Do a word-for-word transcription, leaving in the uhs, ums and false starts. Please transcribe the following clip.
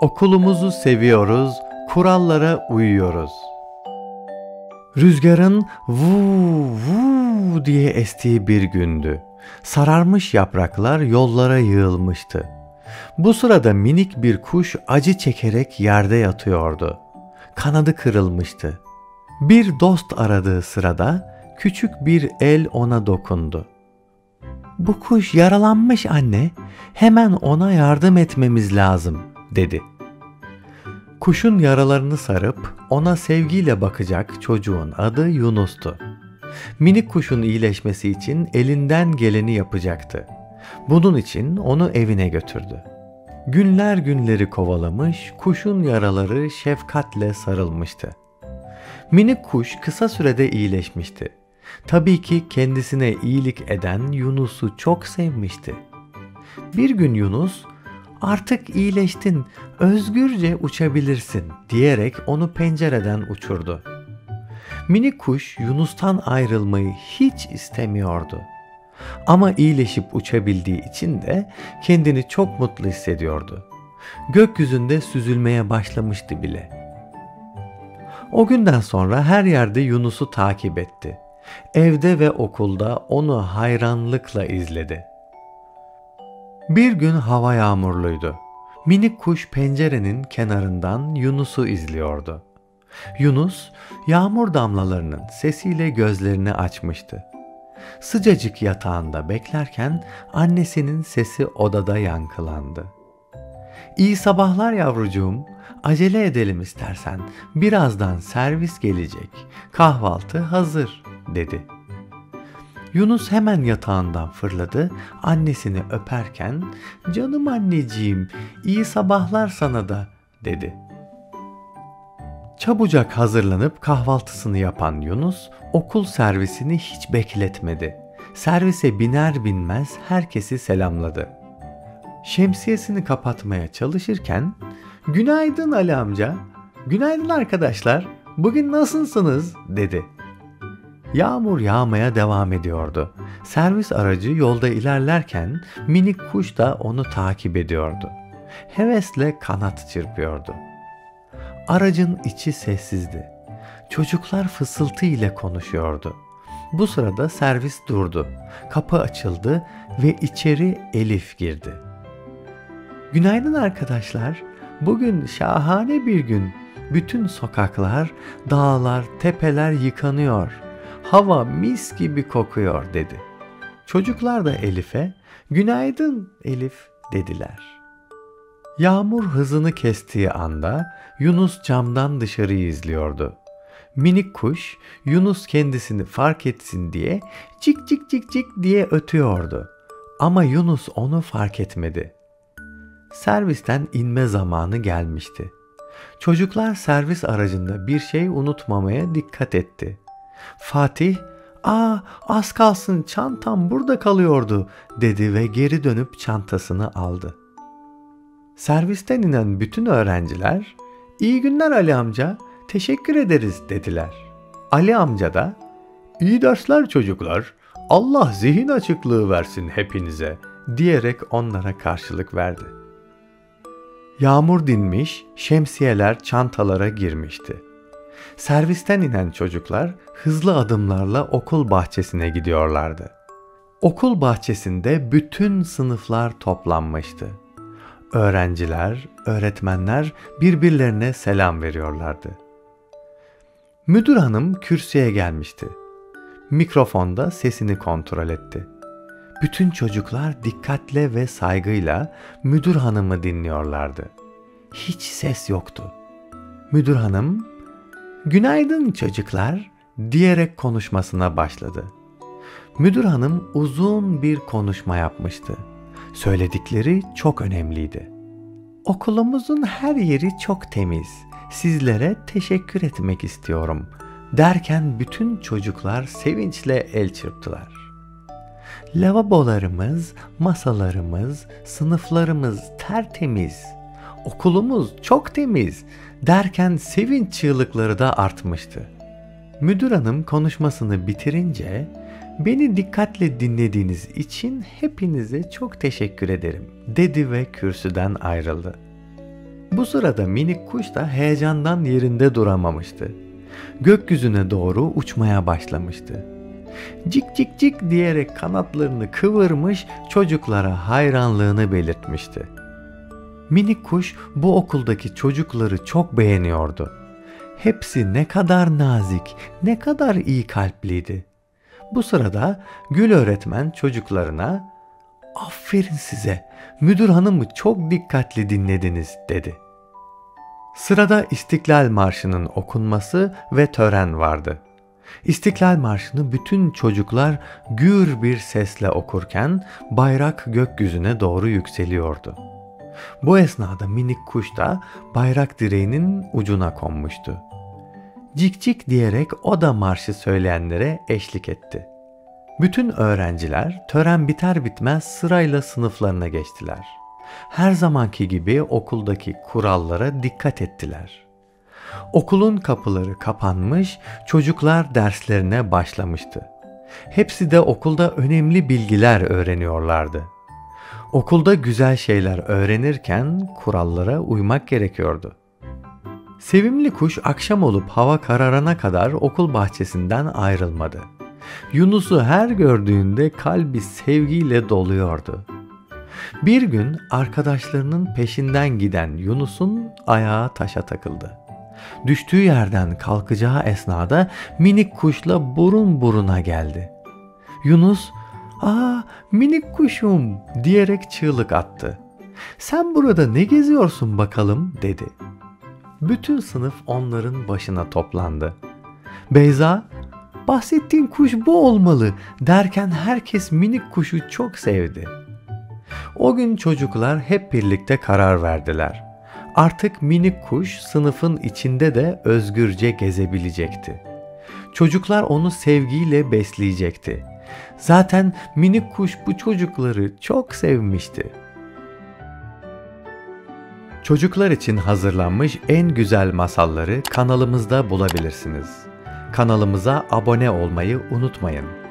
Okulumuzu seviyoruz, kurallara uyuyoruz. Rüzgarın vuu vuu diye estiği bir gündü. Sararmış yapraklar yollara yığılmıştı. Bu sırada minik bir kuş acı çekerek yerde yatıyordu. Kanadı kırılmıştı. Bir dost aradığı sırada küçük bir el ona dokundu. "Bu kuş yaralanmış anne, hemen ona yardım etmemiz lazım," dedi. Kuşun yaralarını sarıp ona sevgiyle bakacak çocuğun adı Yunus'tu. Minik kuşun iyileşmesi için elinden geleni yapacaktı. Bunun için onu evine götürdü. Günler günleri kovalamış, kuşun yaraları şefkatle sarılmıştı. Minik kuş kısa sürede iyileşmişti. Tabii ki kendisine iyilik eden Yunus'u çok sevmişti. Bir gün Yunus, "Artık iyileştin, özgürce uçabilirsin," diyerek onu pencereden uçurdu. Minik kuş Yunus'tan ayrılmayı hiç istemiyordu. Ama iyileşip uçabildiği için de kendini çok mutlu hissediyordu. Gökyüzünde süzülmeye başlamıştı bile. O günden sonra her yerde Yunus'u takip etti. Evde ve okulda onu hayranlıkla izledi. Bir gün hava yağmurluydu. Minik kuş pencerenin kenarından Yunus'u izliyordu. Yunus, yağmur damlalarının sesiyle gözlerini açmıştı. Sıcacık yatağında beklerken annesinin sesi odada yankılandı. "İyi sabahlar yavrucuğum, acele edelim istersen, birazdan servis gelecek, kahvaltı hazır," dedi. Yunus hemen yatağından fırladı, annesini öperken "Canım anneciğim, iyi sabahlar sana da," dedi. Çabucak hazırlanıp kahvaltısını yapan Yunus, okul servisini hiç bekletmedi. Servise biner binmez herkesi selamladı. Şemsiyesini kapatmaya çalışırken "Günaydın Ali amca, günaydın arkadaşlar, bugün nasılsınız?" dedi. Yağmur yağmaya devam ediyordu. Servis aracı yolda ilerlerken minik kuş da onu takip ediyordu. Hevesle kanat çırpıyordu. Aracın içi sessizdi. Çocuklar fısıltı ile konuşuyordu. Bu sırada servis durdu. Kapı açıldı ve içeri Elif girdi. "Günaydın arkadaşlar. Bugün şahane bir gün. Bütün sokaklar, dağlar, tepeler yıkanıyor. Hava mis gibi kokuyor," dedi. Çocuklar da Elif'e "Günaydın Elif," dediler. Yağmur hızını kestiği anda Yunus camdan dışarıyı izliyordu. Minik kuş Yunus kendisini fark etsin diye "cik cik cik cik" diye ötüyordu. Ama Yunus onu fark etmedi. Servisten inme zamanı gelmişti. Çocuklar servis aracında bir şey unutmamaya dikkat etti. Fatih, "Aa, az kalsın çantam burada kalıyordu," dedi ve geri dönüp çantasını aldı. Servisten inen bütün öğrenciler "İyi günler Ali amca, teşekkür ederiz," dediler. Ali amca da "İyi dersler çocuklar, Allah zihin açıklığı versin hepinize," diyerek onlara karşılık verdi. Yağmur dinmiş, şemsiyeler çantalara girmişti. Servisten inen çocuklar hızlı adımlarla okul bahçesine gidiyorlardı. Okul bahçesinde bütün sınıflar toplanmıştı. Öğrenciler, öğretmenler birbirlerine selam veriyorlardı. Müdür hanım kürsüye gelmişti. Mikrofonda sesini kontrol etti. Bütün çocuklar dikkatle ve saygıyla müdür hanımı dinliyorlardı. Hiç ses yoktu. Müdür hanım "Günaydın çocuklar," diyerek konuşmasına başladı. Müdür hanım uzun bir konuşma yapmıştı. Söyledikleri çok önemliydi. "Okulumuzun her yeri çok temiz. Sizlere teşekkür etmek istiyorum," derken bütün çocuklar sevinçle el çırptılar. "Lavabolarımız, masalarımız, sınıflarımız tertemiz. Okulumuz çok temiz," derken sevinç çığlıkları da artmıştı. Müdür hanım konuşmasını bitirince "Beni dikkatle dinlediğiniz için hepinize çok teşekkür ederim," dedi ve kürsüden ayrıldı. Bu sırada minik kuş da heyecandan yerinde duramamıştı. Gökyüzüne doğru uçmaya başlamıştı. Cik cik cik diyerek kanatlarını kıvırmış, çocuklara hayranlığını belirtmişti. Minik kuş bu okuldaki çocukları çok beğeniyordu. Hepsi ne kadar nazik, ne kadar iyi kalpliydi. Bu sırada Gül öğretmen çocuklarına "Aferin size, müdür hanımı çok dikkatli dinlediniz" dedi. Sırada İstiklal Marşı'nın okunması ve tören vardı. İstiklal Marşı'nı bütün çocuklar gür bir sesle okurken bayrak gökyüzüne doğru yükseliyordu. Bu esnada minik kuş da bayrak direğinin ucuna konmuştu. Cik cik diyerek o da marşı söyleyenlere eşlik etti. Bütün öğrenciler tören biter bitmez sırayla sınıflarına geçtiler. Her zamanki gibi okuldaki kurallara dikkat ettiler. Okulun kapıları kapanmış, çocuklar derslerine başlamıştı. Hepsi de okulda önemli bilgiler öğreniyorlardı. Okulda güzel şeyler öğrenirken kurallara uymak gerekiyordu. Sevimli kuş akşam olup hava kararana kadar okul bahçesinden ayrılmadı. Yunus'u her gördüğünde kalbi sevgiyle doluyordu. Bir gün arkadaşlarının peşinden giden Yunus'un ayağı taşa takıldı. Düştüğü yerden kalkacağı esnada minik kuşla burun buruna geldi. Yunus, "Aa, minik kuşum" diyerek çığlık attı. "Sen burada ne geziyorsun bakalım?" dedi. Bütün sınıf onların başına toplandı. Beyza, "Bahsettiğin kuş bu olmalı" derken herkes minik kuşu çok sevdi. O gün çocuklar hep birlikte karar verdiler. Artık minik kuş sınıfın içinde de özgürce gezebilecekti. Çocuklar onu sevgiyle besleyecekti. Zaten minik kuş bu çocukları çok sevmişti. Çocuklar için hazırlanmış en güzel masalları kanalımızda bulabilirsiniz. Kanalımıza abone olmayı unutmayın.